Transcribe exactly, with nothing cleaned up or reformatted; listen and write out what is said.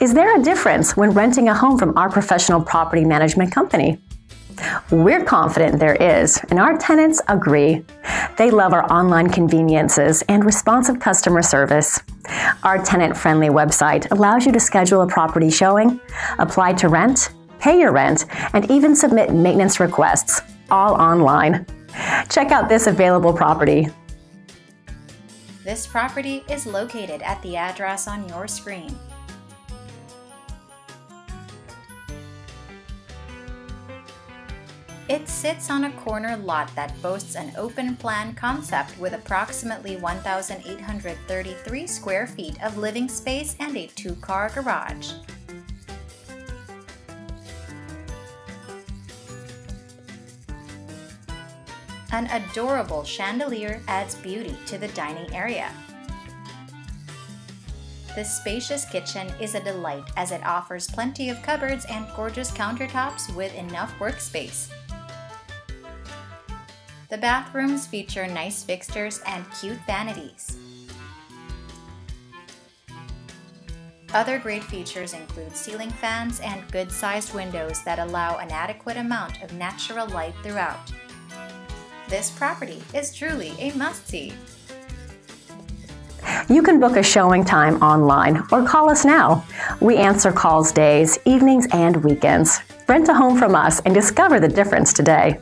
Is there a difference when renting a home from our professional property management company? We're confident there is, and our tenants agree. They love our online conveniences and responsive customer service. Our tenant-friendly website allows you to schedule a property showing, apply to rent, pay your rent, and even submit maintenance requests, all online. Check out this available property. This property is located at the address on your screen. It sits on a corner lot that boasts an open plan concept with approximately one thousand eight hundred thirty-three square feet of living space and a two-car garage. An adorable chandelier adds beauty to the dining area. The spacious kitchen is a delight as it offers plenty of cupboards and gorgeous countertops with enough workspace. The bathrooms feature nice fixtures and cute vanities. Other great features include ceiling fans and good-sized windows that allow an adequate amount of natural light throughout. This property is truly a must-see. You can book a showing time online or call us now. We answer calls days, evenings, and weekends. Rent a home from us and discover the difference today.